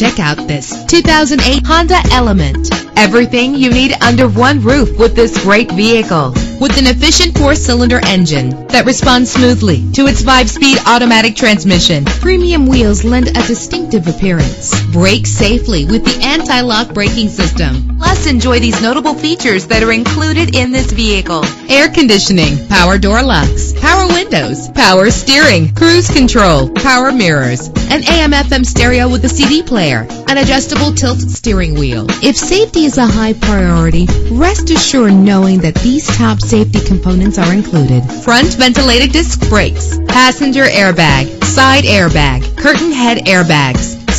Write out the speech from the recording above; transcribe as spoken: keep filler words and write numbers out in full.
check out this two thousand eight Honda Element. Everything you need under one roof with this great vehicle. With an efficient four-cylinder engine that responds smoothly to its five-speed automatic transmission, premium wheels lend a distinctive appearance. Brake safely with the anti-lock braking system. Plus, enjoy these notable features that are included in this vehicle: air conditioning, power door locks, power windows, power steering, cruise control, power mirrors, an A M F M stereo with a C D player, an adjustable tilt steering wheel. If safety is a high priority, rest assured knowing that these top safety components are included: front ventilated disc brakes, passenger airbag, side airbag, curtain head airbags,